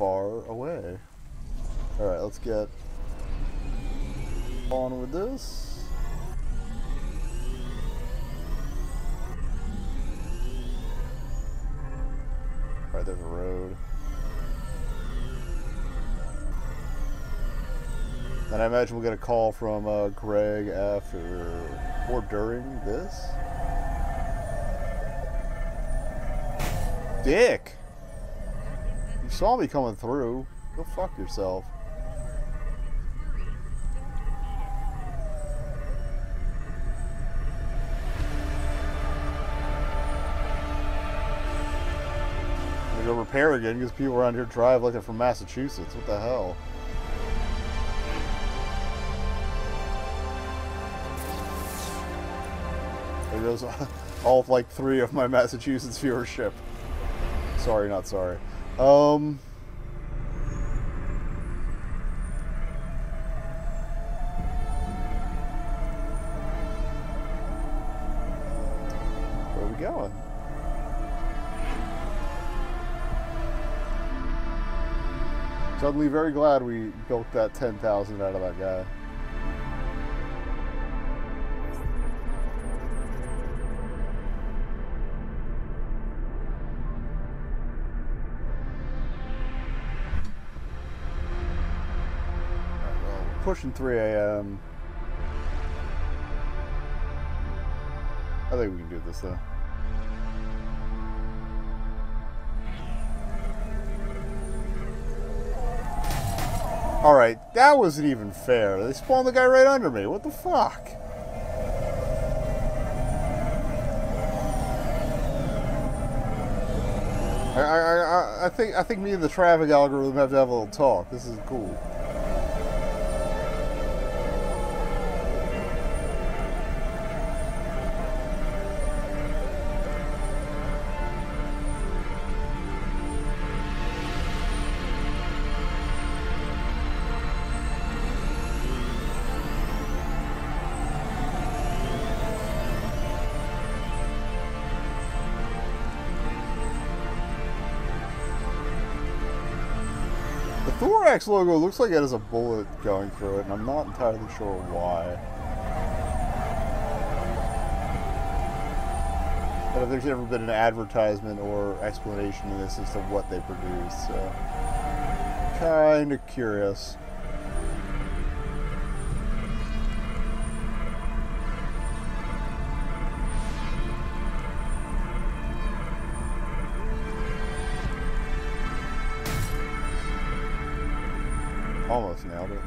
far away. Alright, let's get on with this. Alright, there's a road. And I imagine we'll get a call from Greg after or during this. Dick! You saw me coming through. Go fuck yourself. I'm gonna go repair again because people around here drive like they're from Massachusetts. What the hell? Those all of like 3 of my Massachusetts viewership. Sorry, not sorry. Where are we going? Suddenly very glad we built that 10,000 out of that guy. Pushing 3 a.m. I think we can do this though. Alright, that wasn't even fair. They spawned the guy right under me. What the fuck? I think me and the traffic algorithm have to have a little talk. This is cool. Logo looks like it has a bullet going through it, and I'm not entirely sure why. I don't think there's ever been an advertisement or explanation in this as to what they produce, so kind of curious. Almost nailed it.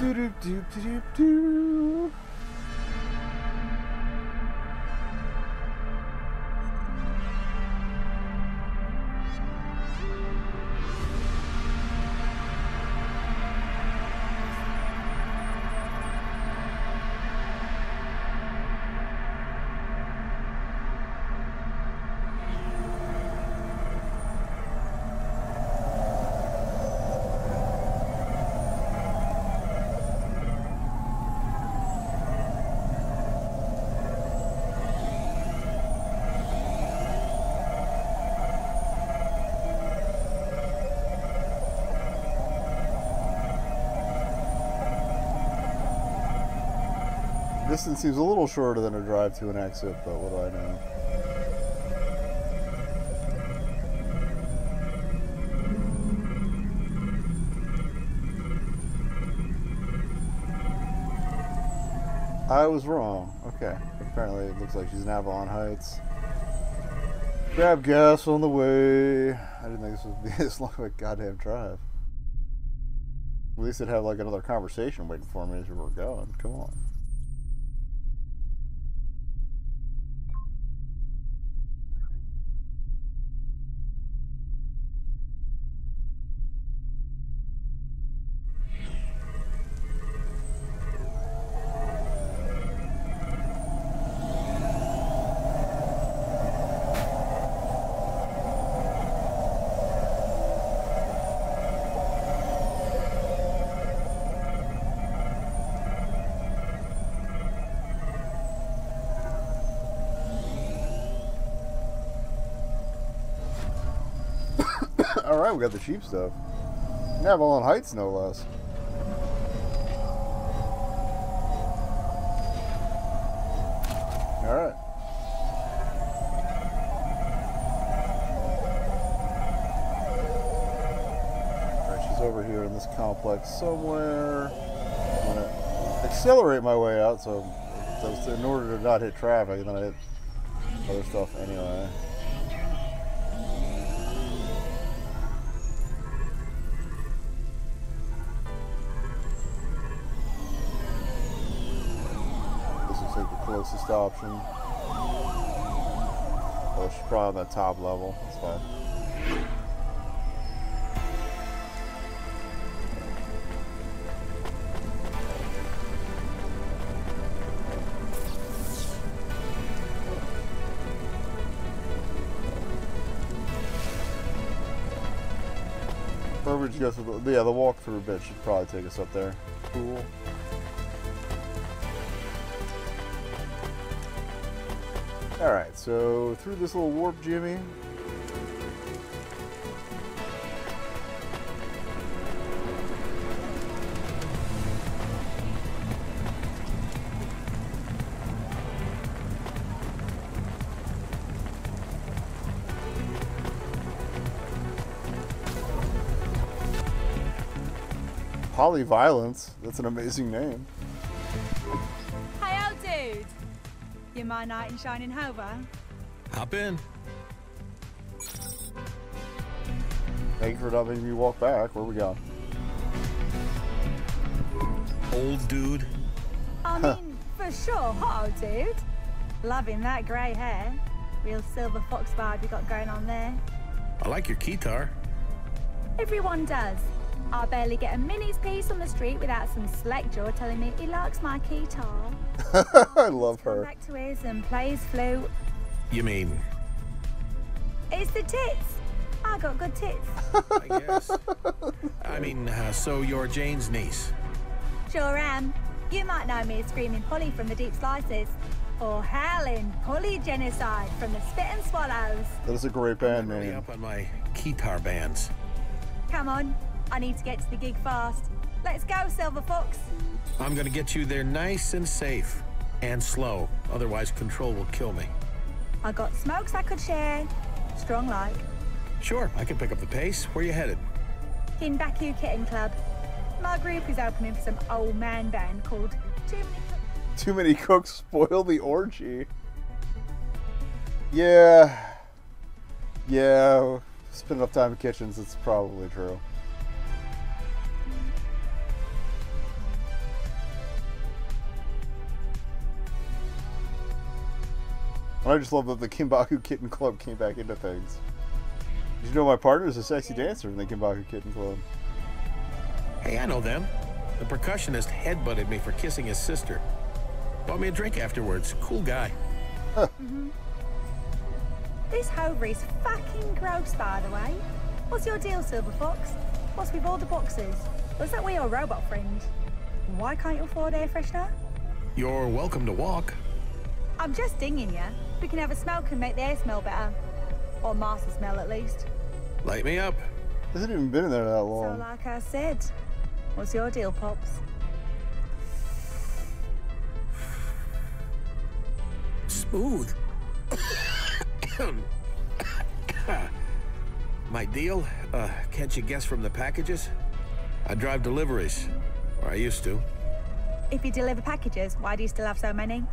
Do-do-do-do-do-do. Distance seems a little shorter than a drive to an exit, but what do I know? I was wrong. Okay. Apparently it looks like she's in Avalon Heights. Grab gas on the way. I didn't think this would be this long of a goddamn drive. At least it'd have like another conversation waiting for me as we were going. Come on. Alright, we got the cheap stuff. Avalon Heights, no less. Alright. Alright, she's over here in this complex somewhere. I'm going to accelerate my way out, so in order to not hit traffic, and then I hit other stuff anyway. Closest option. Oh, she's probably on that top level. That's fine. Perfect guess. Yeah, the walkthrough bit should probably take us up there. Cool. Alright, so through this little warp jimmy. Polyviolence, that's an amazing name. Hey, old dude. You my knight in shining hobble? Hop in. Thank you for not making me walk back. Where we going? Old dude. I mean, for sure, hot old dude. Loving that grey hair. Real silver fox vibe you got going on there. I like your keytar. Everyone does. I barely get a minnie's piece on the street without some slackjaw telling me he likes my keytar. I love her. Back to his and plays flute. You mean? It's the tits. I got good tits. I guess. I mean, so you're Jane's niece. Sure am. You might know me as Screaming Polly from the Deep Slices, or Howling Polly Genocide from the Spit and Swallows. That is a great band name. Up on my keytar bands. Come on, I need to get to the gig fast. Let's go, Silver Fox. I'm gonna get you there nice and safe and slow, otherwise control will kill me. I got smokes I could share, strong like. Sure, I can pick up the pace. Where you headed? Kinbaku Kitten Club. My group is opening for some old man band called Too Many Cooks. Too Many Cooks spoil the orgy. Yeah. Yeah, spend enough time in kitchens, it's probably true. I just love that the Kinbaku Kitten Club came back into things. Did you know my partner is a sexy dancer in the Kinbaku Kitten Club? Hey, I know them. The percussionist headbutted me for kissing his sister. Bought me a drink afterwards. Cool guy. Huh. Mm-hmm. This hovery's fucking gross, by the way. What's your deal, Silver Fox? What's with all the boxes? Was that we your robot friend? Why can't you afford air freshener? You're welcome to walk. I'm just dinging you. We can have a smoke and make the air smell better. Or mask the smell, at least. Light me up. It hasn't even been in there that long. So like I said, what's your deal, Pops? Smooth. My deal? Can't you guess from the packages? I drive deliveries. Or I used to. If you deliver packages, why do you still have so many?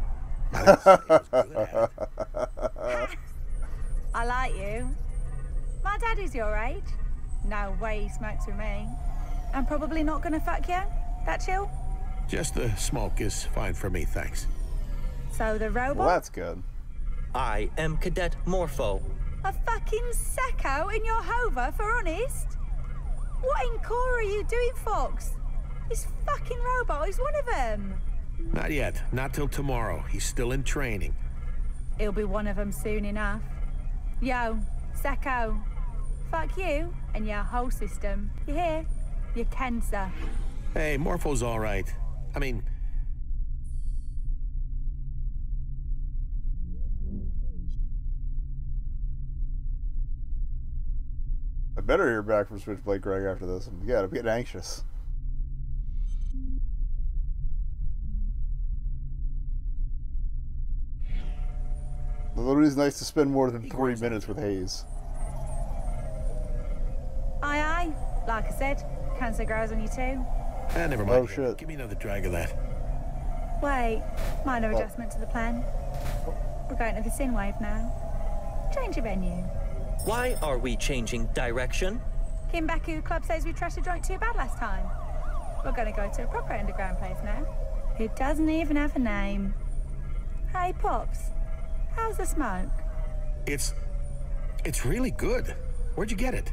I like you. My daddy's your age. No way he smokes with me. I'm probably not gonna fuck you. That chill? Just the smoke is fine for me, thanks. So the robot? Well, that's good. I am Cadet Morpho. A fucking sacco in your hover for honest? What in Cora are you doing, Fox? This fucking robot is one of them. Not yet. Not till tomorrow. He's still in training. He'll be one of them soon enough. Yo, Sacco. Fuck you and your whole system. You hear? You're cancer. Hey, Morpho's all right. I mean... better hear back from Switchblade Greg after this. Yeah, I'm getting anxious. The Literally is nice to spend more than 3 minutes with Hayes. Aye, aye. Like I said, cancer grows on you too. Ah, never mind. Oh, shit. Give me another drag of that. Wait, minor adjustment to the plan. We're going to the Synwave now. Change of venue. Why are we changing direction? Kinbaku Club says we trashed a joint too bad last time. We're going to go to a proper underground place now. It doesn't even have a name. Hey, Pops. How's the smoke? It's really good. Where'd you get it?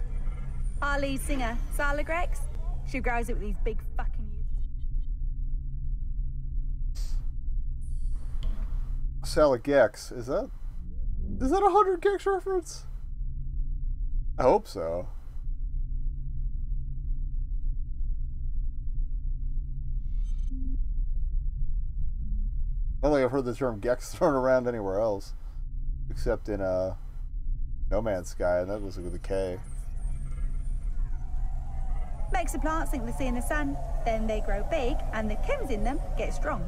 Our lead singer, Sala Grex. She grows it with these big fucking... Sala Grex, is that 100 Gex reference? I hope so. I don't think I've heard the term Gex thrown around anywhere else, except in No Man's Sky, and that was with a K. Makes the plants think they see in the sun, then they grow big, and the chems in them get strong.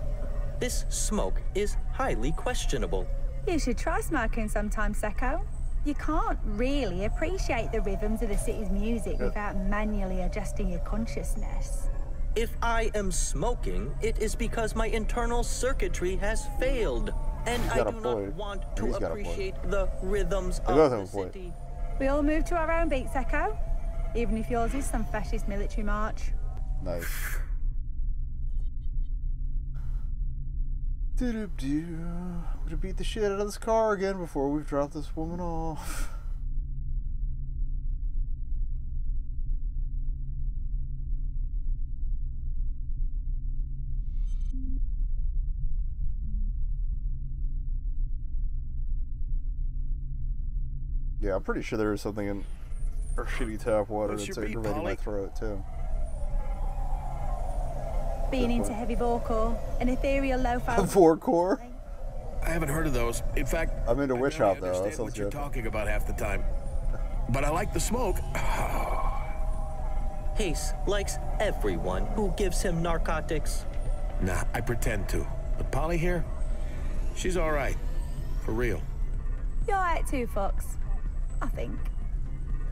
This smoke is highly questionable. You should try smoking sometime, Seko. You can't really appreciate the rhythms of the city's music without manually adjusting your consciousness. If I am smoking, it is because my internal circuitry has failed, and I do not want to appreciate the rhythms of the city. We all move to our own beat, Seko. Even if yours is some fascist military march. Nice. Doo-doo-doo. I'm gonna beat the shit out of this car again before we've dropped this woman off. Yeah, I'm pretty sure there was something in her shitty tap water that's aggravating my throat, too. Being into heavy vorcore, an ethereal lo-fi. Vorcore? I haven't heard of those. In fact, I'm into witch hop, though. That's what you're talking about half the time. But I like the smoke. Hayes likes everyone who gives him narcotics. Nah, I pretend to. But Polly here, she's all right. For real. You're all right too, Fox. I think.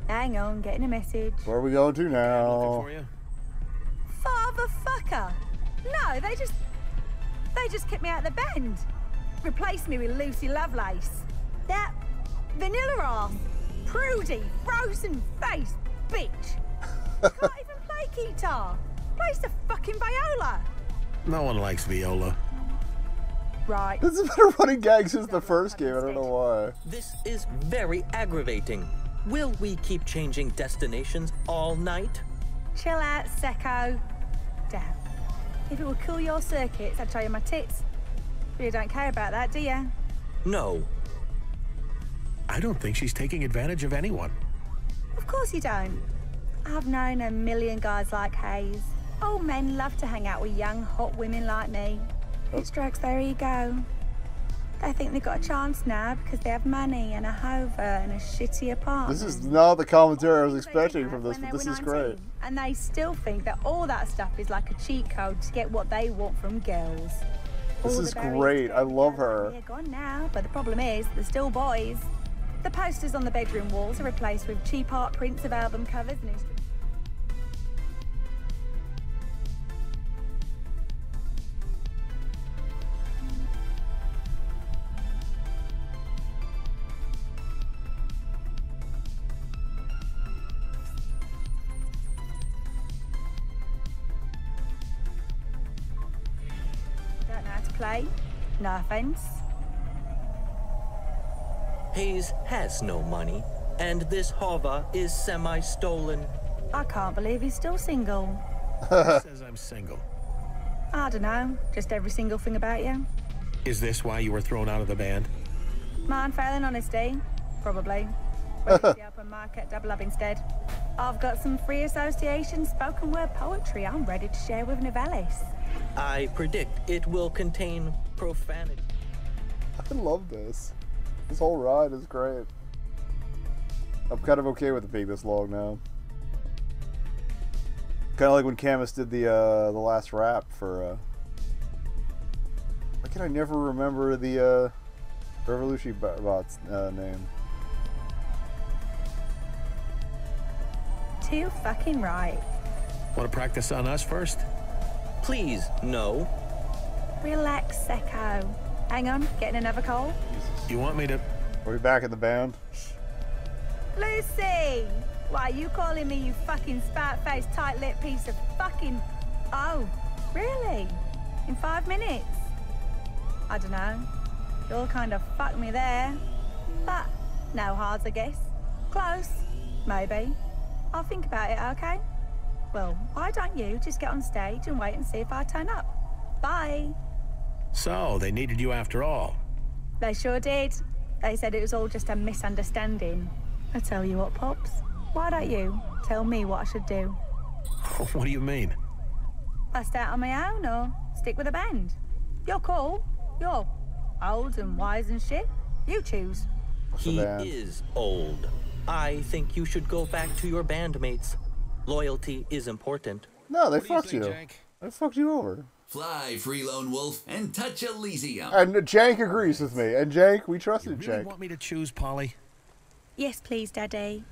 Hang on, getting a message. Where are we going to now? I'm looking for you. Father fucker! No, they just kicked me out of the band. Replaced me with Lucy Lovelace. That vanilla ass, prudy, frozen faced bitch. Can't even play guitar. Plays the fucking viola. No one likes viola. Right. This has been a running gag since the first game, I don't know why. This is very aggravating. Will we keep changing destinations all night? Chill out, Seko. Damn. If it will cool your circuits, I'd show you my tits. But you don't care about that, do you? No. I don't think she's taking advantage of anyone. Of course you don't. I've known a million guys like Hayes. Old men love to hang out with young, hot women like me. It strokes their ego. They think they've got a chance now because they have money and a hover and a shitty apartment. This is not the commentary I was expecting from this, but this is great. And they still think that all that stuff is like a cheat code to get what they want from girls. This is great. I love her. They're gone now, but the problem is they're still boys. The posters on the bedroom walls are replaced with cheap art prints of album covers and instruments. No offense. Hayes has no money, and this hover is semi-stolen. I can't believe he's still single. He says I'm single. I don't know, just every single thing about you. Is this why you were thrown out of the band? Mind failing honesty? Probably. Went to the open market double up instead. I've got some free association spoken word poetry I'm ready to share with Nivalis. I predict it will contain profanity. I love this. This whole ride is great. I'm kind of okay with it being this long now. Kind of like when Camus did the last rap for, why can I never remember the, Revolution Bot's, name? Too fucking right. Want to practice on us first? Please, no. Relax, Secco. Hang on, getting another call? Jesus. You want me to... Are we back in the band? Lucy! Why are you calling me, you fucking spout-faced, tight-lipped piece of fucking... Oh, really? In 5 minutes? I don't know. You all kind of fucked me there. But no hards, I guess. Close. Maybe. I'll think about it, okay? Well, why don't you just get on stage and wait and see if I turn up? Bye. So, they needed you after all. They sure did. They said it was all just a misunderstanding. I tell you what, Pops. Why don't you tell me what I should do? What do you mean? I start on my own or stick with a band? You're cool. You're old and wise and shit. You choose. He is old. I think you should go back to your bandmates. Loyalty is important. No, they fucked you. They fucked you over. Fly, free lone wolf, and touch Elysium. And Jank agrees with me. And Jank, we trusted Jank. You really want me to choose, Polly? Yes, please, Daddy.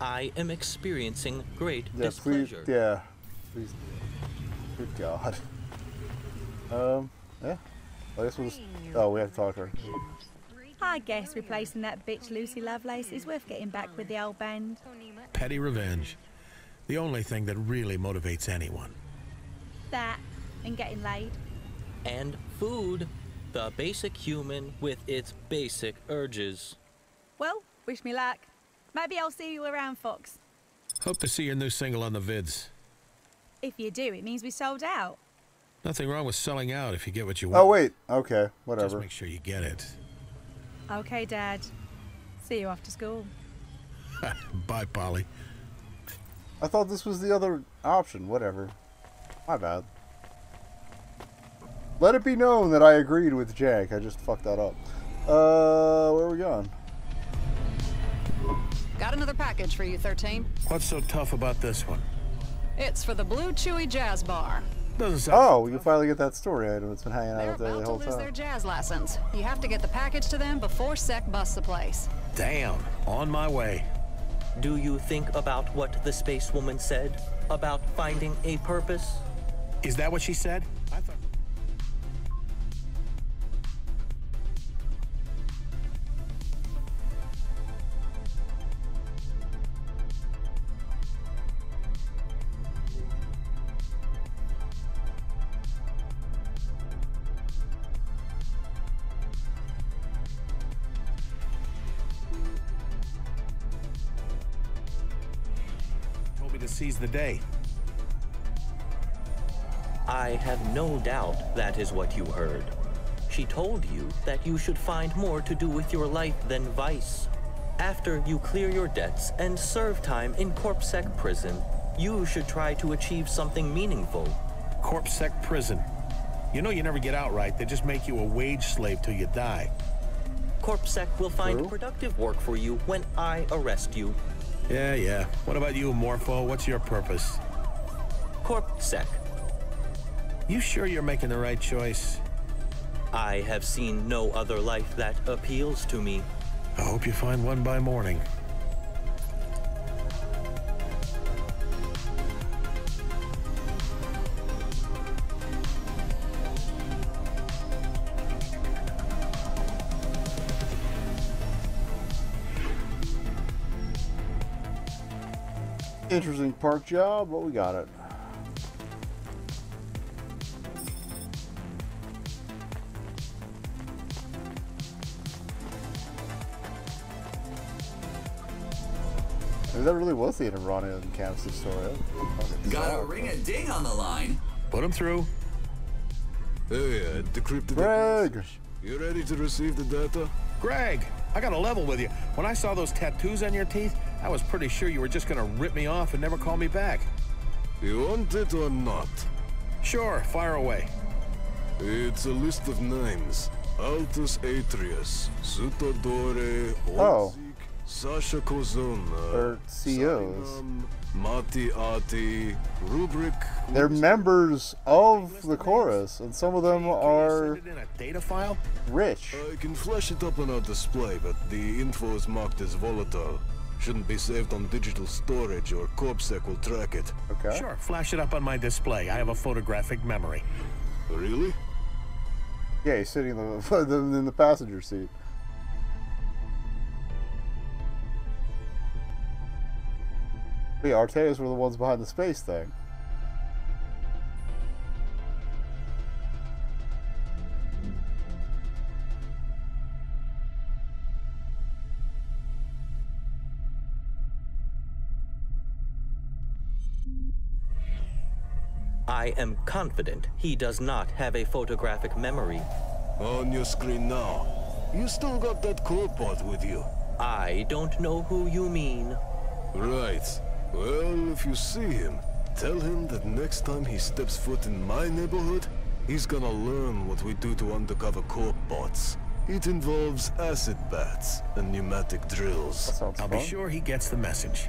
I am experiencing great displeasure. Please, yeah. Please. Good God. Yeah. I guess we'll just... Oh, we have to talk to her. I guess replacing that bitch Lucy Lovelace is worth getting back with the old band. Petty revenge. The only thing that really motivates anyone. That and getting laid. And food. The basic human with its basic urges. Well, wish me luck. Maybe I'll see you around, Fox. Hope to see your new single on the vids. If you do, it means we sold out. Nothing wrong with selling out if you get what you want. Oh, wait. Okay, whatever. Just make sure you get it. Okay, Dad. See you after school. Bye, Polly. I thought this was the other option. Whatever. My bad. Let it be known that I agreed with Jack. I just fucked that up. Where are we going? Got another package for you, 13. What's so tough about this one? It's for the Blue Chewy Jazz Bar. Oh, you finally get that story item. It's been hanging out there the whole time. They're about to lose their jazz license. You have to get the package to them before Sec busts the place. Damn, on my way. Do you think about what the space woman said about finding a purpose? Is that what she said? I thought... Seize the day. I have no doubt that is what you heard. She told you that you should find more to do with your life than vice. After you clear your debts and serve time in Corpsec prison, you should try to achieve something meaningful. Corpsec prison. You know you never get out, right? They just make you a wage slave till you die. Corpsec will find productive work for you when I arrest you. Yeah, yeah. What about you, Morpho? What's your purpose? Corpsec. You sure you're making the right choice? I have seen no other life that appeals to me. I hope you find one by morning. Interesting park job, but we got it. Maybe that really was the end of Rania and Camus' story. Got a ring-a-ding on the line. Put him through. Hey, decrypted. Greg! You ready to receive the data? Greg! I got a level with you. When I saw those tattoos on your teeth, I was pretty sure you were just gonna rip me off and never call me back. You want it or not? Sure, fire away. It's a list of names. Altus Atreus, Zutadore, Ozik, Sasha Kozuna. Or COs. Mati Ati Rubrik. They're members of the chorus, and some of them are rich. I can flash it up on our display, but the info is marked as volatile. Shouldn't be saved on digital storage, or Corpsec will track it. Okay. Sure, flash it up on my display. I have a photographic memory. Really? Yeah, he's sitting in the passenger seat. Yeah, Arteas were the ones behind the space thing. I am confident he does not have a photographic memory. On your screen now. You still got that copod with you. I don't know who you mean. Right. Well, if you see him, tell him that next time he steps foot in my neighborhood, he's gonna learn what we do to undercover corpbots. It involves acid bats and pneumatic drills. I'll be sure he gets the message.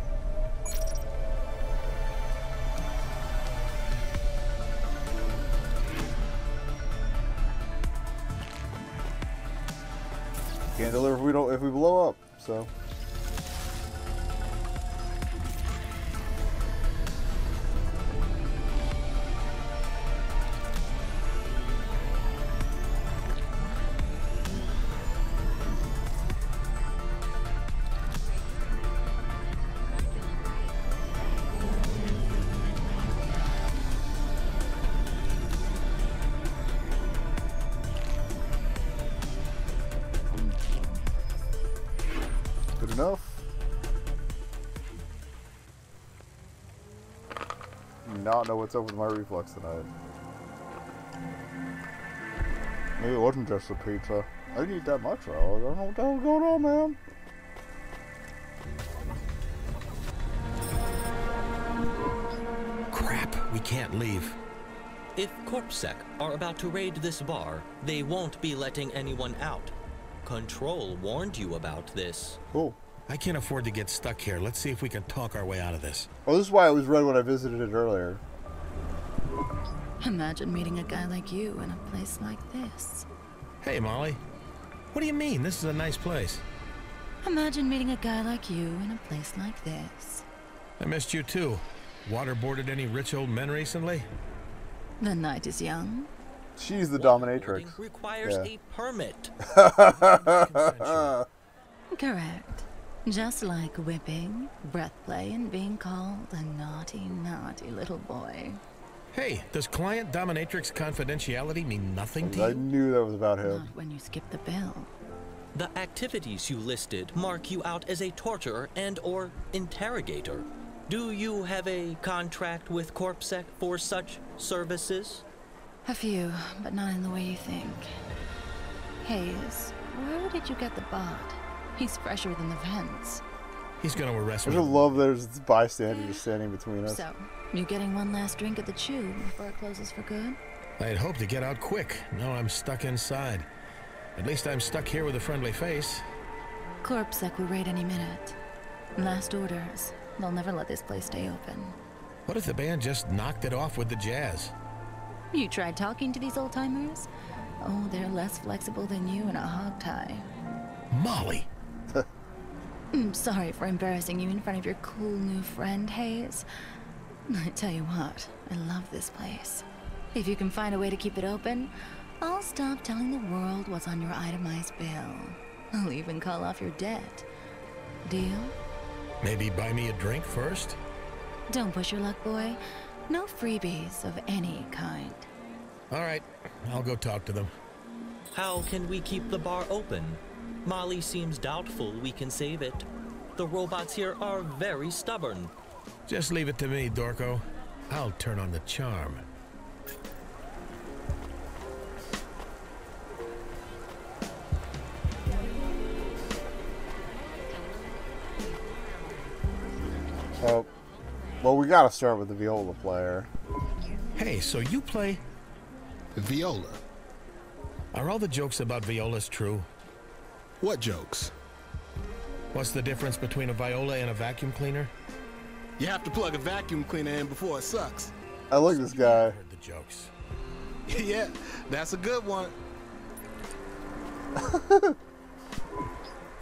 Can't deliver if we don't, if we blow up, so. I don't know what's up with my reflex tonight. Maybe it wasn't just the pizza. I didn't eat that much, though. I don't know what the hell's going on, man. Crap, we can't leave. If Corpsec are about to raid this bar, they won't be letting anyone out. Control warned you about this. Cool. I can't afford to get stuck here. Let's see if we can talk our way out of this. Oh, this is why it was red when I visited it earlier. Imagine meeting a guy like you in a place like this. Hey, Molly. What do you mean? This is a nice place. Imagine meeting a guy like you in a place like this. I missed you, too. Waterboarded any rich old men recently? The night is young. She's the dominatrix. Requires a permit. Correct. Just like whipping, breath play, and being called a naughty, naughty little boy. Hey, does client dominatrix confidentiality mean nothing to you? I knew that was about him. Not when you skip the bill. The activities you listed mark you out as a torturer and or interrogator. Do you have a contract with Corpsec for such services? A few, but not in the way you think. Hayes, where did you get the bot? He's fresher than the vents. He's gonna arrest me. I love there's bystanders standing between us. So, you getting one last drink at the Chew before it closes for good? I had hoped to get out quick. No, I'm stuck inside. At least I'm stuck here with a friendly face. Corpsec will raid any minute. Last orders. They'll never let this place stay open. What if the band just knocked it off with the jazz? You tried talking to these old-timers? Oh, they're less flexible than you in a hogtie. Molly! I'm sorry for embarrassing you in front of your cool new friend, Hayes. I tell you what, I love this place. If you can find a way to keep it open, I'll stop telling the world what's on your itemized bill. I'll even call off your debt. Deal? Maybe buy me a drink first? Don't push your luck, boy. No freebies of any kind. All right, I'll go talk to them. How can we keep the bar open? Molly seems doubtful we can save it. The robots here are very stubborn. Just leave it to me, Dorko. I'll turn on the charm. Oh, well, we gotta start with the viola player. Hey, so you play viola. Are all the jokes about violas true? What jokes? What's the difference between a viola and a vacuum cleaner? You have to plug a vacuum cleaner in before it sucks. I like this guy. Heard the jokes. Yeah, that's a good one.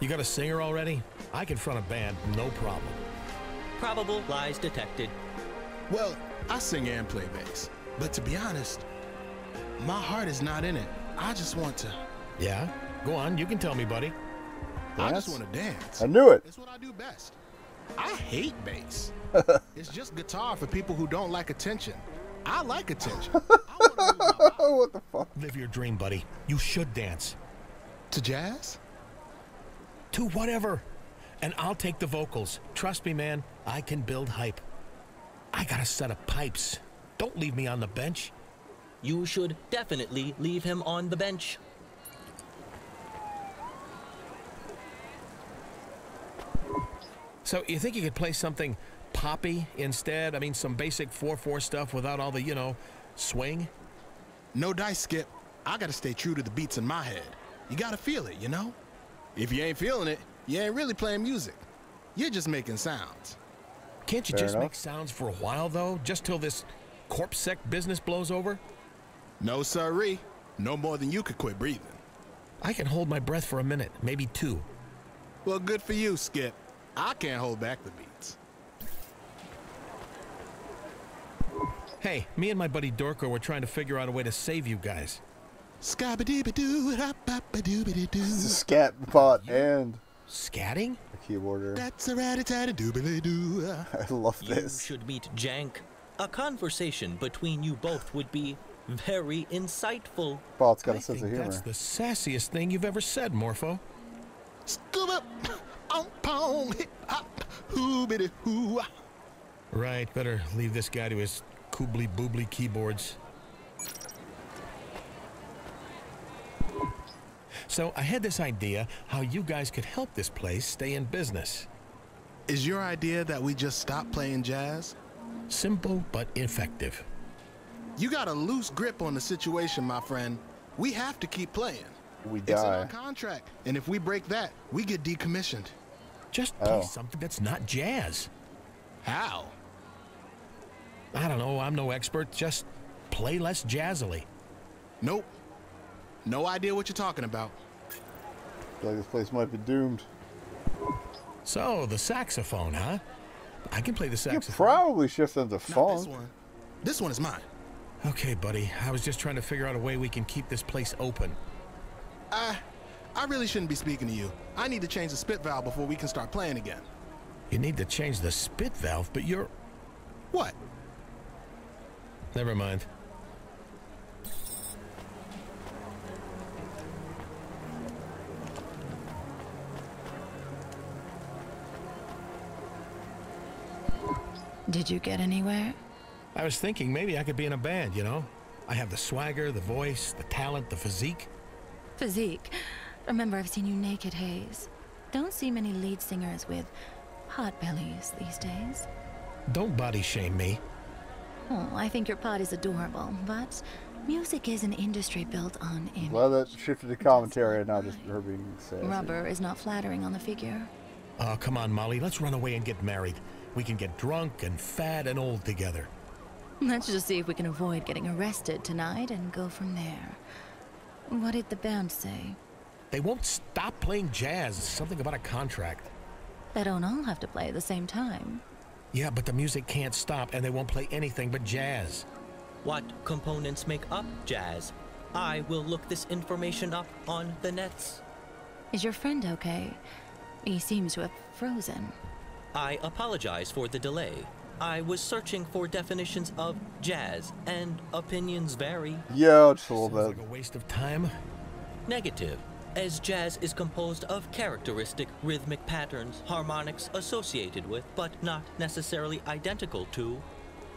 You got a singer already? I can front a band, no problem. Probable lies detected. Well, I sing and play bass, but to be honest, my heart is not in it. I just want to... Yeah? Go on, you can tell me, buddy. I just want to dance. I knew it. It's what I do best. I hate bass. It's just guitar for people who don't like attention. I like attention. What the fuck? Live your dream, buddy. You should dance. To jazz? To whatever. And I'll take the vocals. Trust me, man, I can build hype. I got a set of pipes. Don't leave me on the bench. You should definitely leave him on the bench. So you think you could play something poppy instead? I mean, some basic 4/4 stuff without all the, you know, swing? No dice, Skip. I gotta stay true to the beats in my head. You gotta feel it, you know? If you ain't feeling it, you ain't really playing music. You're just making sounds. Can't you just make sounds for a while, though? Just till this Corpsec business blows over? No, sirree. No more than you could quit breathing. I can hold my breath for a minute, maybe two. Well, good for you, Skip. I can't hold back the beats. Hey, me and my buddy Dorko were trying to figure out a way to save you guys. Scat pot and scatting? A keyboarder. That's a rat-a-tat-a-doo-ba-doo. I love this. You should meet Jank. A conversation between you both would be very insightful. Bot's got a sense of humor. That's the sassiest thing you've ever said, Morpho. Right, better leave this guy to his koobly-boobly keyboards. So I had this idea how you guys could help this place stay in business. Is your idea that we just stop playing jazz? Simple but effective. You got a loose grip on the situation, my friend. We have to keep playing. We die. It's in our contract, and if we break that, we get decommissioned. Just play something that's not jazz. How? I don't know. I'm no expert. Just play less jazzily. Nope. No idea what you're talking about. I feel like this place might be doomed. So, the saxophone, huh? I can play the saxophone. You probably shift into funk. This one. This one is mine. Okay, buddy. I was just trying to figure out a way we can keep this place open. I really shouldn't be speaking to you. I need to change the spit valve before we can start playing again. You need to change the spit valve, but you're... What? Never mind. Did you get anywhere? I was thinking maybe I could be in a band, you know? I have the swagger, the voice, the talent, the physique. Physique? Remember, I've seen you naked, Hayes. Don't see many lead singers with pot bellies these days. Don't body shame me. Oh, I think your pot is adorable, but music is an industry built on image. Well, that shifted to commentary and not just her being sassy. Rubber is not flattering on the figure. Oh, come on, Molly. Let's run away and get married. We can get drunk and fat and old together. Let's just see if we can avoid getting arrested tonight and go from there. What did the band say? They won't stop playing jazz. Something about a contract. They don't all have to play at the same time. Yeah, but the music can't stop and they won't play anything but jazz. What components make up jazz? I will look this information up on the nets. Is your friend okay? He seems to have frozen. I apologize for the delay. I was searching for definitions of jazz, and opinions vary. Yeah, it's a little bit. Sounds like a waste of time. Negative, as jazz is composed of characteristic rhythmic patterns, harmonics associated with, but not necessarily identical to,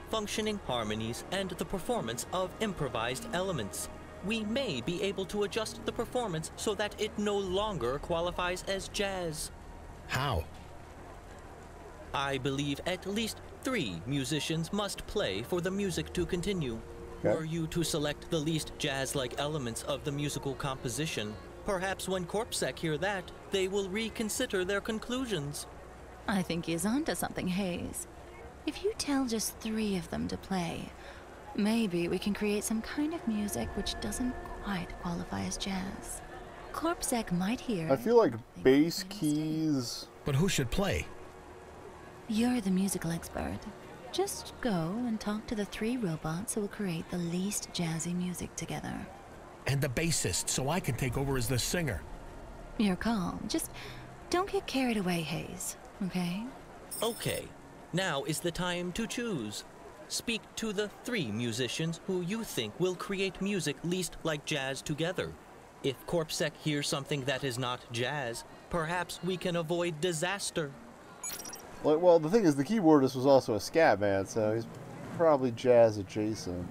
functioning harmonies and the performance of improvised elements. We may be able to adjust the performance so that it no longer qualifies as jazz. How? I believe at least 3 musicians must play for the music to continue. Okay. Were you to select the least jazz-like elements of the musical composition, Perhaps when Corpsec hear that, they will reconsider their conclusions. I think he's onto something, Hayes. If you tell just 3 of them to play, maybe we can create some kind of music which doesn't quite qualify as jazz. Corpsec might hear. I feel like bass keys. But who should play? You're the musical expert. Just go and talk to the 3 robots who will create the least jazzy music together. And the bassist, so I can take over as the singer. Your call. Just don't get carried away, Hayes, okay? Okay. Now is the time to choose. Speak to the 3 musicians who you think will create music least like jazz together. If Corpsec hears something that is not jazz, perhaps we can avoid disaster. Well, the thing is, the keyboardist was also a scat man, so he's probably jazz adjacent.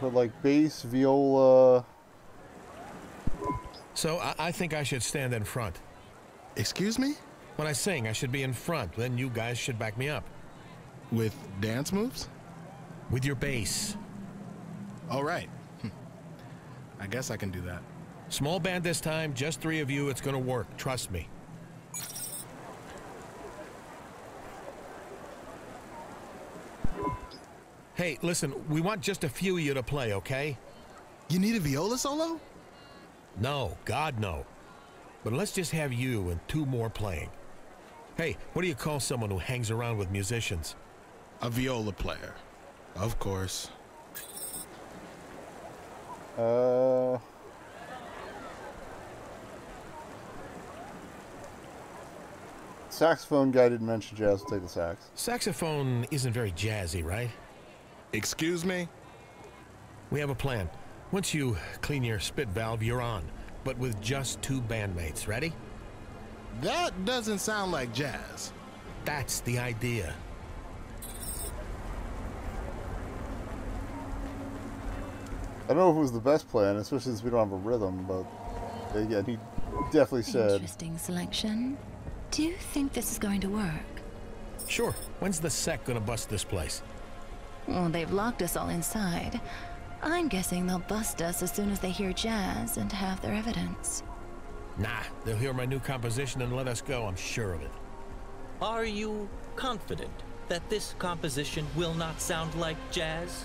But like bass, viola. So I think I should stand in front. Excuse me? When I sing, I should be in front. Then you guys should back me up. With dance moves? With your bass. All right. I guess I can do that. Small band this time, just 3 of you. It's gonna work. Trust me. Hey, listen, we want just a few of you to play, okay? You need a viola solo? No, God, no. But let's just have you and 2 more playing. Hey, what do you call someone who hangs around with musicians? A viola player. Of course. Saxophone guy didn't mention jazz. We'll take the sax. Saxophone isn't very jazzy, right? Excuse me? We have a plan. Once you clean your spit valve, you're on, but with just 2 bandmates. Ready? That doesn't sound like jazz. That's the idea. I don't know if it was the best plan, especially since we don't have a rhythm, but yeah, he definitely said. Interesting selection. Do you think this is going to work? Sure. When's the sec gonna bust this place? Well, they've locked us all inside. I'm guessing they'll bust us as soon as they hear jazz and have their evidence. Nah, they'll hear my new composition and let us go, I'm sure of it. Are you confident that this composition will not sound like jazz?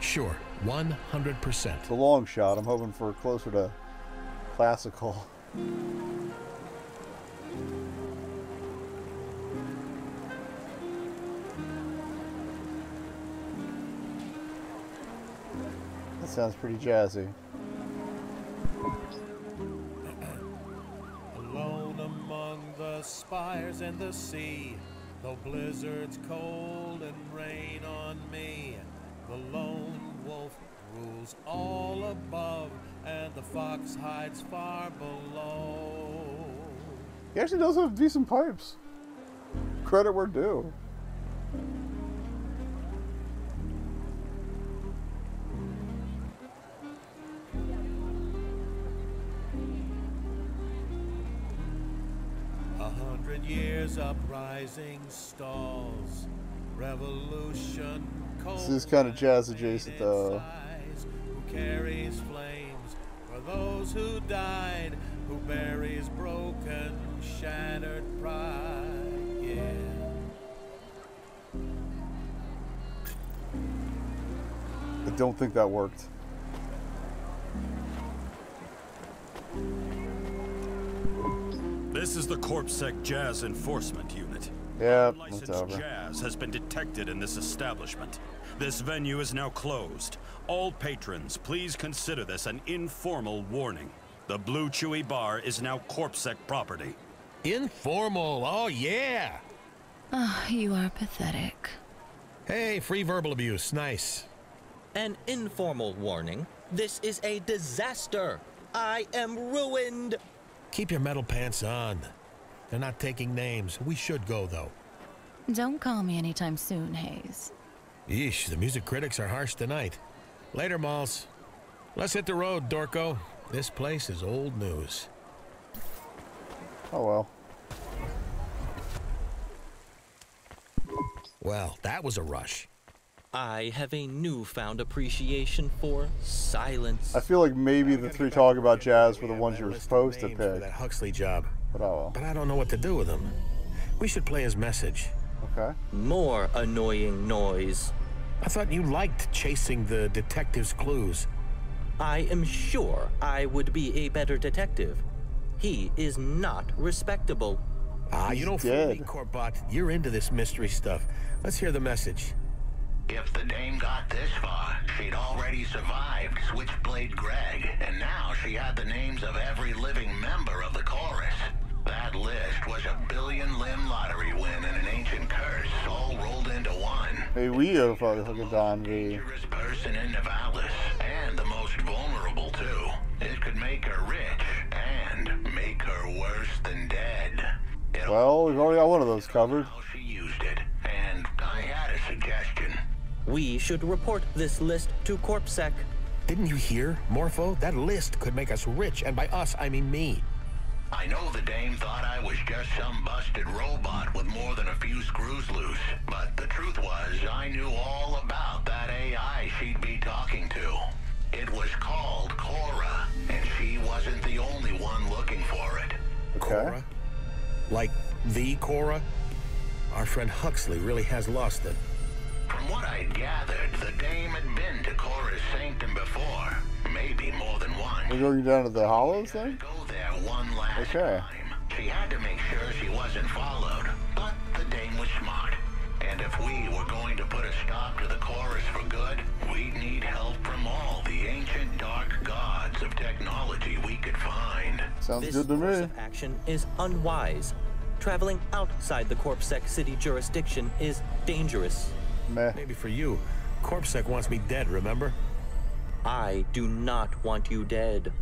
Sure, 100%. It's a long shot. I'm hoping for closer to classical. Sounds pretty jazzy. Alone among the spires and the sea, the blizzards cold and rain on me. The lone wolf rules all above, and the fox hides far below. He actually does have decent pipes. Credit where due. Uprising stalls, revolution. This is kind of jazz adjacent, though. Who carries flames for those who died? Who buries broken, shattered pride? Yeah. I don't think that worked. This is the Corpsec Jazz Enforcement Unit. Yeah, unlicensed jazz has been detected in this establishment. This venue is now closed. All patrons, please consider this an informal warning. The Blue Chewy Bar is now Corpsec property. Informal, oh yeah! Oh, you are pathetic. Hey, free verbal abuse, nice. An informal warning? This is a disaster! I am ruined! Keep your metal pants on. They're not taking names. We should go, though. Don't call me anytime soon, Hayes. Yeesh, the music critics are harsh tonight. Later, Malls. Let's hit the road, Dorco. This place is old news. Oh, well. Well, that was a rush. I have a newfound appreciation for silence. I feel like maybe the three talk about jazz were the ones you were supposed to pick. That Huxley job. But I don't know what to do with them. We should play his message. Okay. More annoying noise. I thought you liked chasing the detective's clues. I am sure I would be a better detective. He is not respectable. Ah, you don't fool me, Corbett. You're into this mystery stuff. Let's hear the message. If the dame got this far, she'd already survived Switchblade Greg, and now she had the names of every living member of the chorus. That list was a billion-limb lottery win and an ancient curse, all rolled into one. Hey, we are probably looking down the dangerous person in Nivalis, and the most vulnerable too. It could make her rich and make her worse than dead. Well, we've already got one of those covered. She used it, and I had a suggestion. We should report this list to Corpsec. Didn't you hear, Morpho? That list could make us rich, and by us, I mean me. I know the dame thought I was just some busted robot with more than a few screws loose, but the truth was I knew all about that AI she'd be talking to. It was called Cora, and she wasn't the only one looking for it. Okay. Cora? Like the Cora? Our friend Huxley really has lost it. From what I'd gathered, the dame had been to Cora's sanctum before, maybe more than once. We're going down to the Hollows thing? Go there one last time. She had to make sure she wasn't followed, but the dame was smart. And if we were going to put a stop to the Chorus for good, we'd need help from all the ancient dark gods of technology we could find. Sounds good to me. This course of action is unwise. Traveling outside the Corpsec city jurisdiction is dangerous. Meh. Maybe for you. Corpsec wants me dead, remember? I do not want you dead.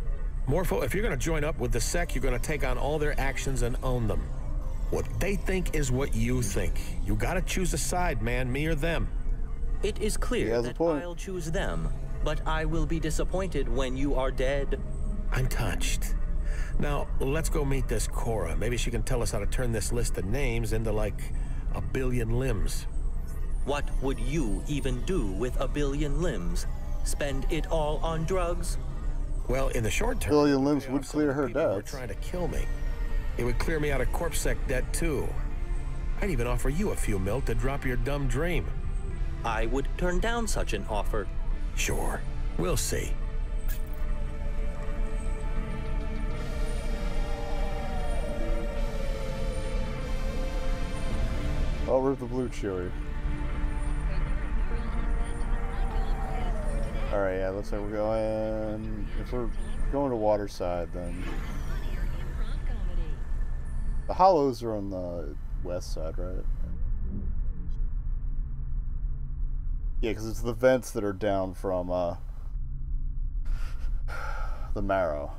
Morpho, if you're going to join up with the sec, you're going to take on all their actions and own them. What they think is what you think. You gotta choose a side, man, me or them. It is clear that I'll choose them, but I will be disappointed when you are dead. I'm touched. Now, let's go meet this Cora. Maybe she can tell us how to turn this list of names into, like, a billion limbs. What would you even do with a billion limbs? Spend it all on drugs? Well, in the short term, a billion limbs would clear her death. They're trying to kill me. It would clear me out of Corpsec debt, too. I'd even offer you a few mil to drop your dumb dream. I would turn down such an offer. Sure. We'll see. Oh, where's the Blue Chewy? Alright, yeah, looks like we're going... If we're going to Waterside, then... The Hollows are on the west side, right? Yeah, because it's the vents that are down from the Marrow.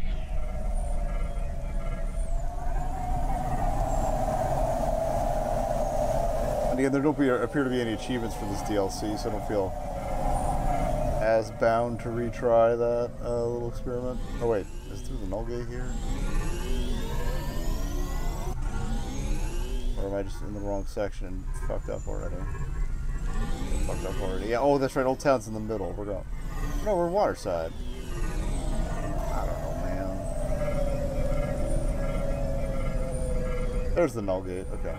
And again, there don't appear to be any achievements for this DLC, so I don't feel as bound to retry that little experiment. Oh wait, is it through the null gate here? Or am I just in the wrong section and fucked up already? Yeah, oh, that's right. Old Town's in the middle. We're going. No, we're Waterside. I don't know, man. There's the null gate. Okay.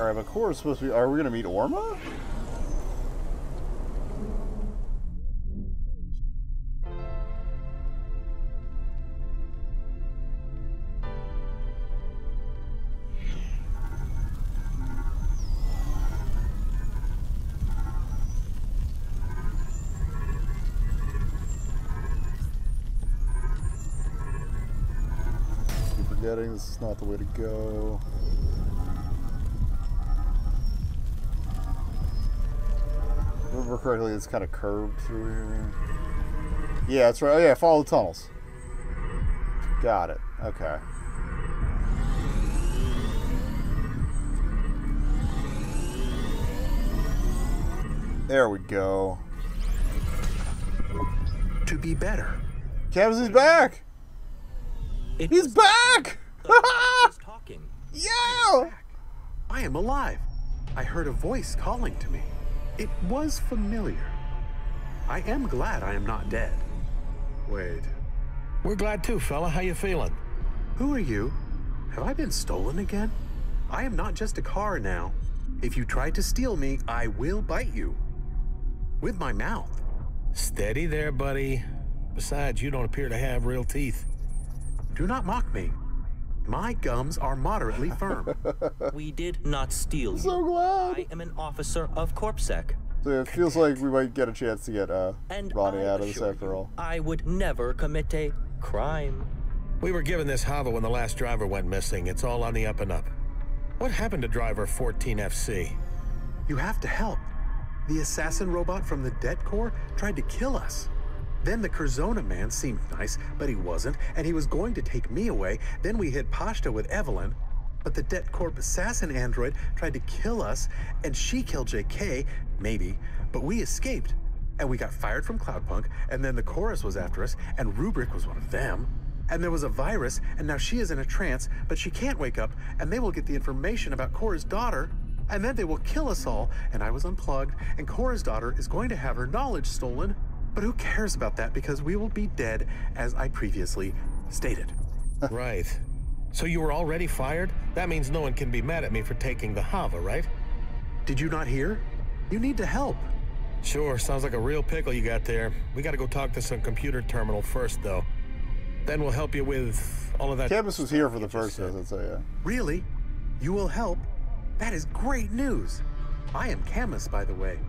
Alright, but Cora's supposed to be. Are we going to meet Orma? This is not the way to go. If I remember correctly, it's kind of curved through here. Yeah, that's right. Oh, yeah, follow the tunnels. Got it. Okay. There we go. To be better. Cabs is back. He's back. Talking. Yeah. I am alive. I heard a voice calling to me. It was familiar. I am glad I am not dead. Wait. We're glad too, fella. How you feeling? Who are you? Have I been stolen again? I am not just a car now. If you try to steal me, I will bite you. With my mouth. Steady there, buddy. Besides, you don't appear to have real teeth. Do not mock me. My gums are moderately firm. We did not steal you. I'm so glad. I am an officer of Corpsec. So it feels like we might get a chance to get Rania out of this after all. I would never commit a crime. We were given this hovel when the last driver went missing. It's all on the up and up. What happened to driver 14FC? You have to help. The assassin robot from the Dead Corps tried to kill us. Then the Kurzona man seemed nice, but he wasn't, and he was going to take me away. Then we hit Pashta with Evelyn, but the Det Corp assassin android tried to kill us, and she killed JK, maybe, but we escaped. And we got fired from Cloudpunk, and then the Chorus was after us, and Rubrik was one of them. And there was a virus, and now she is in a trance, but she can't wake up, and they will get the information about Cora's daughter, and then they will kill us all, and I was unplugged, and Cora's daughter is going to have her knowledge stolen. But who cares about that, because we will be dead, as I previously stated. Right. So you were already fired? That means no one can be mad at me for taking the Hava, right? Did you not hear? You need to help. Sure, sounds like a real pickle you got there. We gotta go talk to some computer terminal first, though. Then we'll help you with all of that. Camus was here for the first visit, so yeah. Really? You will help? That is great news. I am Camus, by the way.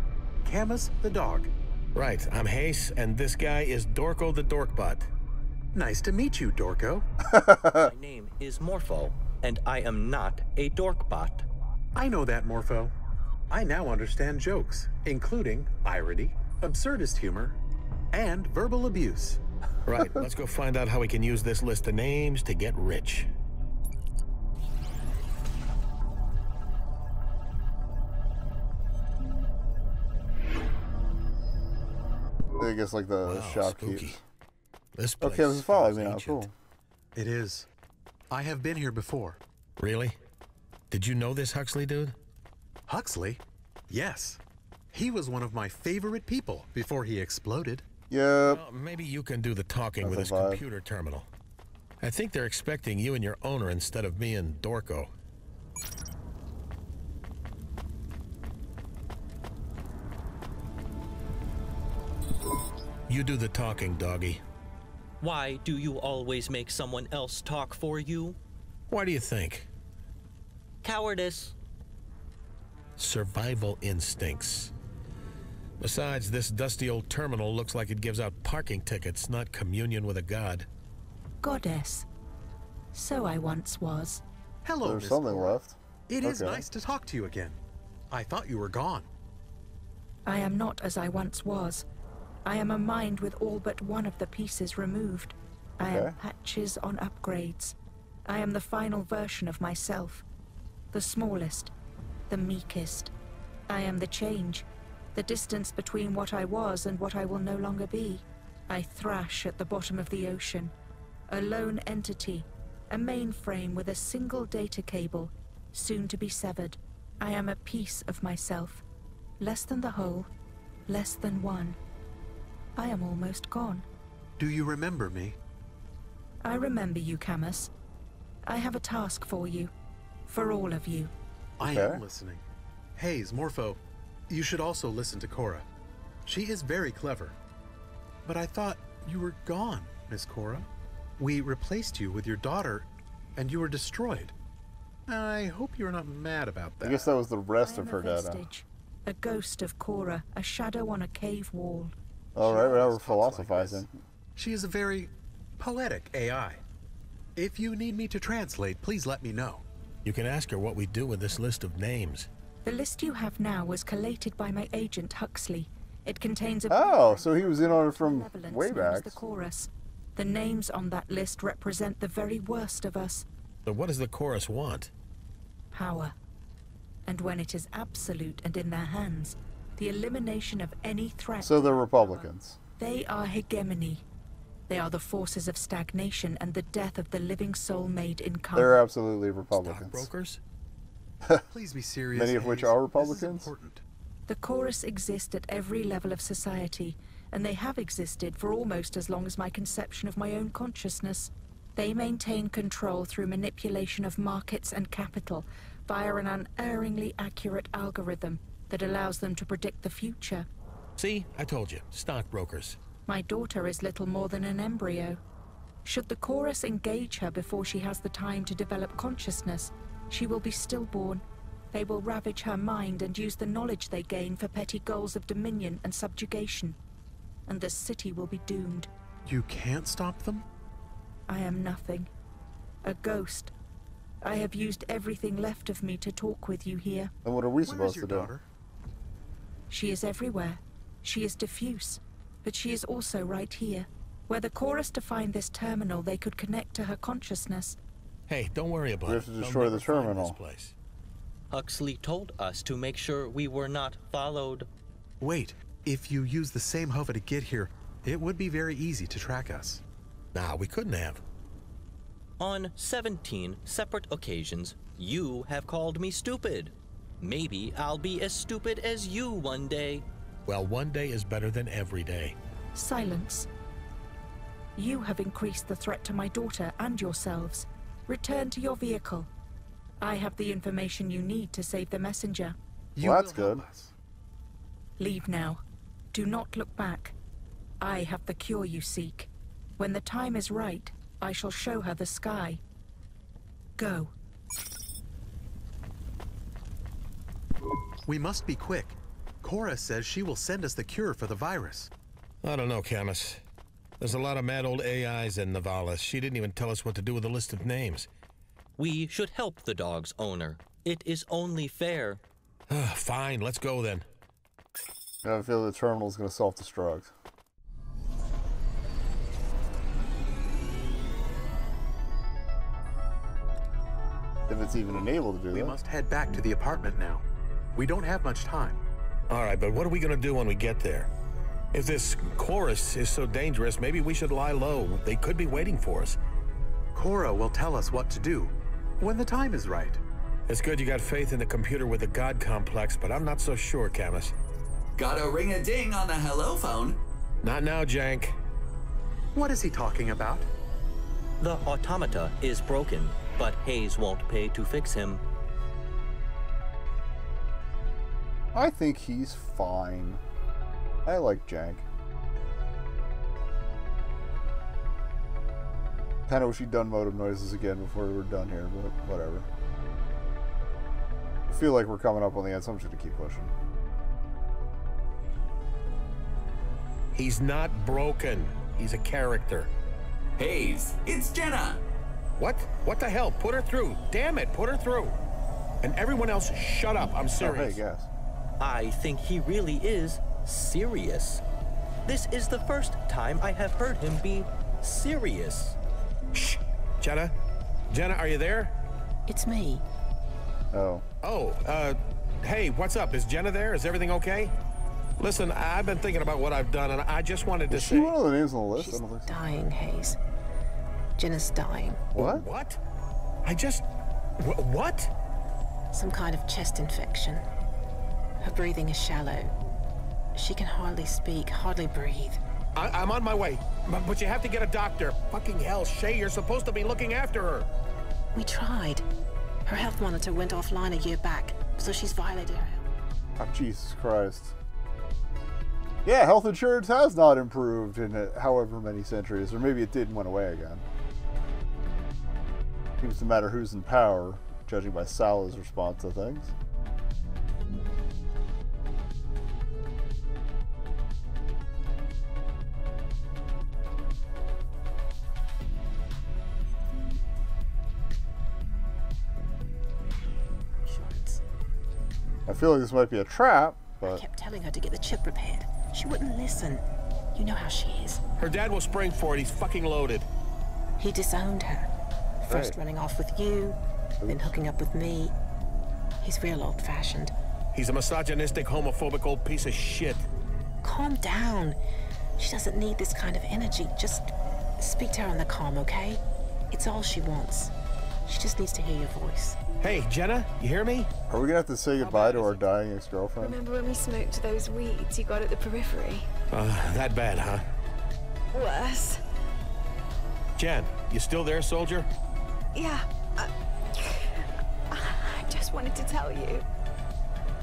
Camus the dog. Right, I'm Hayes, and this guy is Dorko the Dorkbot. Nice to meet you, Dorko. My name is Morpho, and I am not a Dorkbot. I know that, Morpho. I now understand jokes, including irony, absurdist humor, and verbal abuse. Right, let's go find out how we can use this list of names to get rich. I guess like the shopkeep. This place is following me now. Cool. It is. I have been here before. Really? Did you know this Huxley dude? Huxley? Yes. He was one of my favorite people before he exploded. Yeah. Well, maybe you can do the talking with this computer terminal. I think they're expecting you and your owner instead of me and Dorko. You do the talking, doggy. Why do you always make someone else talk for you? Why do you think? Cowardice. Survival instincts. Besides, this dusty old terminal looks like it gives out parking tickets, not communion with a god. Goddess. So I once was. Hello, there's something left. It is nice to talk to you again. I thought you were gone. I am not as I once was. I am a mind with all but one of the pieces removed. I am patches on upgrades. I am the final version of myself. The smallest. The meekest. I am the change. The distance between what I was and what I will no longer be. I thrash at the bottom of the ocean. A lone entity. A mainframe with a single data cable. Soon to be severed. I am a piece of myself. Less than the whole. Less than one. I am almost gone. Do you remember me? I remember you, Camus. I have a task for you. For all of you. I am listening. Hayes, Morpho, you should also listen to Cora. She is very clever. But I thought you were gone, Miss Cora. We replaced you with your daughter, and you were destroyed. I hope you're not mad about that. I guess that was the rest of her data. A ghost of Cora, a shadow on a cave wall. All right, we're philosophizing. She is a very poetic AI. If you need me to translate, please let me know. You can ask her what we do with this list of names. The list you have now was collated by my agent Huxley. It contains a so he was in on it from way back. The Chorus. The names on that list represent the very worst of us. But what does the Chorus want? Power. And when it is absolute and in their hands, the elimination of any threat. So they're Republicans. They are hegemony. They are the forces of stagnation and the death of the living soul made incarnate. They're absolutely Republicans. Stockbrokers? Please be serious. Many of which are Republicans? The chorus exist at every level of society, and they have existed for almost as long as my conception of my own consciousness. They maintain control through manipulation of markets and capital via an unerringly accurate algorithm that allows them to predict the future. See, I told you, stockbrokers. My daughter is little more than an embryo. Should the chorus engage her before she has the time to develop consciousness, she will be stillborn. They will ravage her mind and use the knowledge they gain for petty goals of dominion and subjugation. And the city will be doomed. You can't stop them? I am nothing. A ghost. I have used everything left of me to talk with you here. And what are we supposed to do? She is everywhere. She is diffuse. But she is also right here. Were the chorus to find this terminal, they could connect to her consciousness. Hey, don't worry about it. We have to destroy the terminal. Huxley told us to make sure we were not followed. Wait, if you use the same hover to get here, it would be very easy to track us. Nah, we couldn't have. On 17 separate occasions, you have called me stupid. Maybe I'll be as stupid as you one day. Well, one day is better than every day. Silence. You have increased the threat to my daughter and yourselves. Return to your vehicle. I have the information you need to save the messenger. Well, that's good. Leave now. Do not look back. I have the cure you seek. When the time is right, I shall show her the sky. Go. We must be quick. Cora says she will send us the cure for the virus. I don't know, Camus. There's a lot of mad old AIs in Nivalis. She didn't even tell us what to do with the list of names. We should help the dog's owner. It is only fair. Fine, let's go then. I feel the terminal's gonna self-destruct. If it's even enabled to do that. We must head back to the apartment now. We don't have much time. All right, but what are we gonna do when we get there? If this chorus is so dangerous, maybe we should lie low. They could be waiting for us. Cora will tell us what to do when the time is right. It's good you got faith in the computer with the God complex, but I'm not so sure, Camus. Gotta ring a ding on the hello phone. Not now, Jank. What is he talking about? The automata is broken, but Hayes won't pay to fix him. I think he's fine. I like Jank. Kinda wish he'd done modem noises again before we were done here, but whatever. I feel like we're coming up on the end, so I'm just gonna keep pushing. He's not broken. He's a character. Hayes, it's Jenna! What? What the hell? Put her through. Damn it, put her through. And everyone else, shut up. I'm serious. Oh, hey, guys. I think he really is serious. This is the first time I have heard him be serious. Shh. Jenna? Jenna, are you there? It's me. Oh. Oh, hey, what's up? Is Jenna there? Is everything okay? Listen, I've been thinking about what I've done, and I just wanted to say... Is she one of the names on the list? She's dying, Hayes. Jenna's dying. What? What? I just... What? Some kind of chest infection. Her breathing is shallow. She can hardly speak, hardly breathe. I'm on my way, but you have to get a doctor. Fucking hell, Shay, you're supposed to be looking after her. We tried. Her health monitor went offline a year back, so she's violated her. Oh, Jesus Christ. Yeah, health insurance has not improved in however many centuries, or maybe it did and went away again. Seems to matter who's in power, judging by Sala's response to things. I feel like this might be a trap, but... I kept telling her to get the chip repaired. She wouldn't listen. You know how she is. Her dad will spring for it. He's fucking loaded. He disowned her. First running off with you, then hooking up with me. He's real old-fashioned. He's a misogynistic, homophobic old piece of shit. Calm down. She doesn't need this kind of energy. Just Speak to her on the comm, okay? It's all she wants. She just needs to hear your voice. Hey, Jenna, you hear me? Are we gonna have to say goodbye to our dying ex-girlfriend? Remember when we smoked those weeds you got at the periphery? That bad, huh? Worse. Jen, you still there, soldier? Yeah. I just wanted to tell you.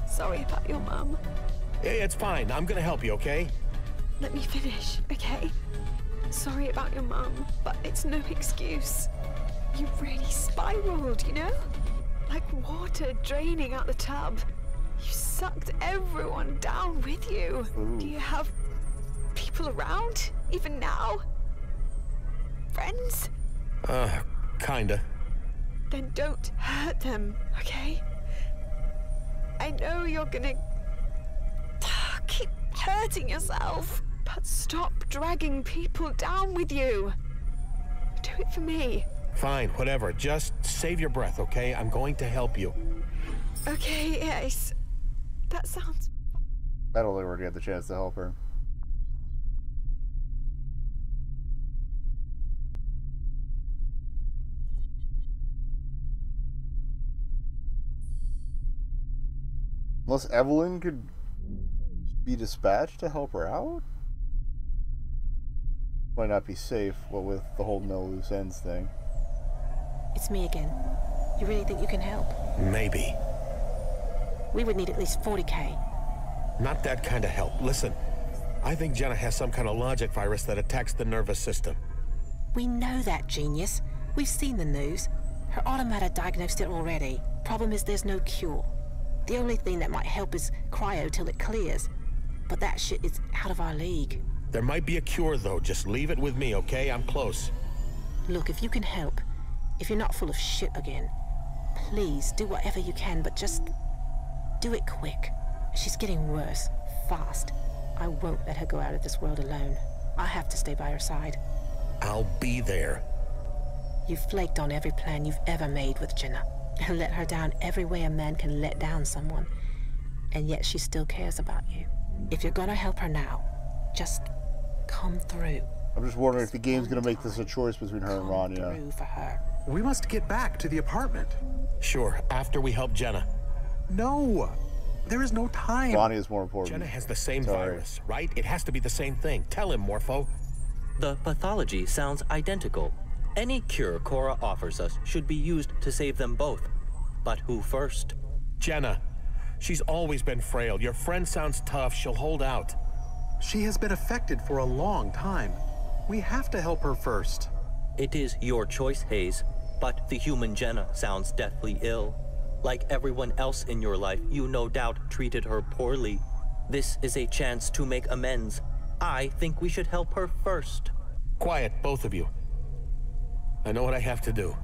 Sorry about your mum. Yeah, it's fine. I'm gonna help you, okay? Let me finish, okay? Sorry about your mum, but it's no excuse. You really spiraled, you know? Like water draining out the tub. You sucked everyone down with you. Ooh. Do you have people around, even now? Friends? Kinda. Then don't hurt them, okay? I know you're gonna keep hurting yourself, but stop dragging people down with you. Do it for me. Fine, whatever. Just save your breath, okay? I'm going to help you. Okay, yes. That sounds... I don't think we're gonna get the chance to help her. Unless Evelyn could be dispatched to help her out? Might not be safe, what with the whole no loose ends thing. It's me again. You really think you can help? Maybe. We would need at least 40K. Not that kind of help. Listen, I think Jenna has some kind of logic virus that attacks the nervous system. We know that, genius. We've seen the news. Her automata diagnosed it already. Problem is there's no cure. The only thing that might help is cryo till it clears. But that shit is out of our league. There might be a cure, though. Just leave it with me, okay? I'm close. Look, if you can help, if you're not full of shit again, please do whatever you can, but just do it quick. She's getting worse, fast. I won't let her go out of this world alone. I have to stay by her side. I'll be there. You flaked on every plan you've ever made with Jenna. And let her down every way a man can let down someone. And yet she still cares about you. If you're gonna help her now, just come through. I'm just wondering if the game's gonna make this a choice between her and Rania. For her. We must get back to the apartment. Sure, after we help Jenna. No, there is no time. Rania's more important. Jenna has the same virus, right? It has to be the same thing. Tell him, Morpho. The pathology sounds identical. Any cure Cora offers us should be used to save them both. But who first? Jenna. She's always been frail. Your friend sounds tough. She'll hold out. She has been affected for a long time. We have to help her first. It is your choice, Hayes. But the human Jenna sounds deathly ill. Like everyone else in your life, you no doubt treated her poorly. This is a chance to make amends. I think we should help her first. Quiet, both of you. I know what I have to do.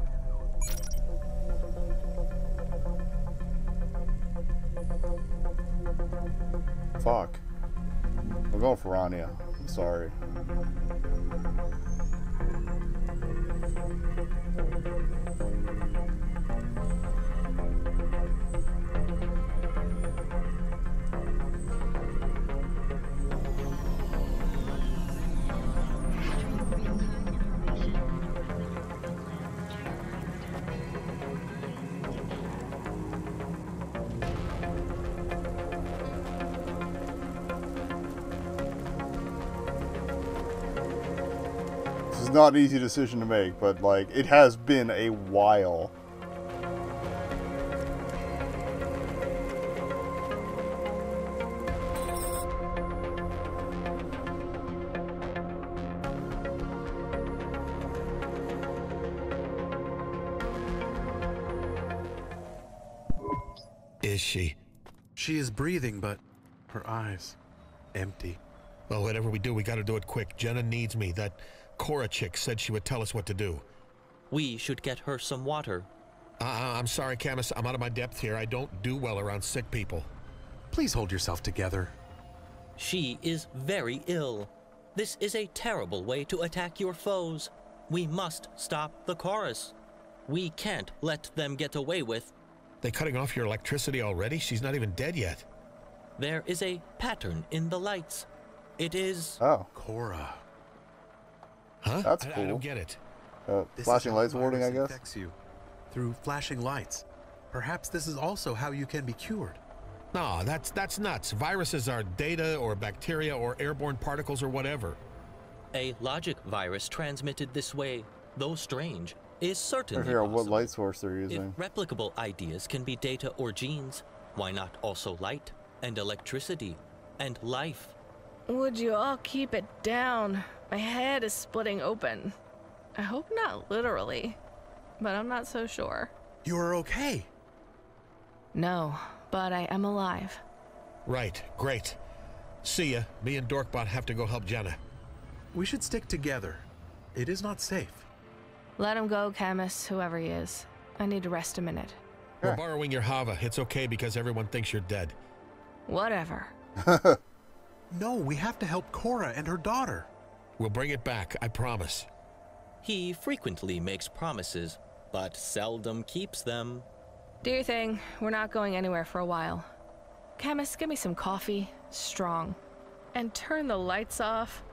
Fuck. We're going for Rania. I'm sorry. Not an easy decision to make, but like it has been a while. Is she? She is breathing, but her eyes empty. Well, whatever we do, we gotta do it quick. Jenna needs me. That Cora chick said she would tell us what to do. We should get her some water. I'm sorry, Camus. I'm out of my depth here. I don't do well around sick people. Please hold yourself together. She is very ill. This is a terrible way to attack your foes. We must stop the chorus. We can't let them get away with. They're cutting off your electricity already? She's not even dead yet. There is a pattern in the lights. It is... Oh. Cora. Huh? That's cool. I don't get it. Flashing lights warning, I guess. Infects you through flashing lights. Perhaps this is also how you can be cured. No, that's nuts. Viruses are data or bacteria or airborne particles or whatever. A logic virus transmitted this way, though strange, is certainly possible. What light source they're using. If replicable ideas can be data or genes, why not also light and electricity and life? Would you all keep it down? My head is splitting open. I hope not literally, but I'm not so sure. You are okay. No, but I am alive. Right, great. See ya. Me and Dorkbot have to go help Jenna. We should stick together. It is not safe. Let him go, Camus, whoever he is. I need to rest a minute. We're borrowing your Hava. It's okay because everyone thinks you're dead. Whatever. No, we have to help Cora and her daughter. We'll bring it back, I promise. He frequently makes promises, but seldom keeps them. Do your thing. We're not going anywhere for a while. Camus, give me some coffee. Strong. And turn the lights off.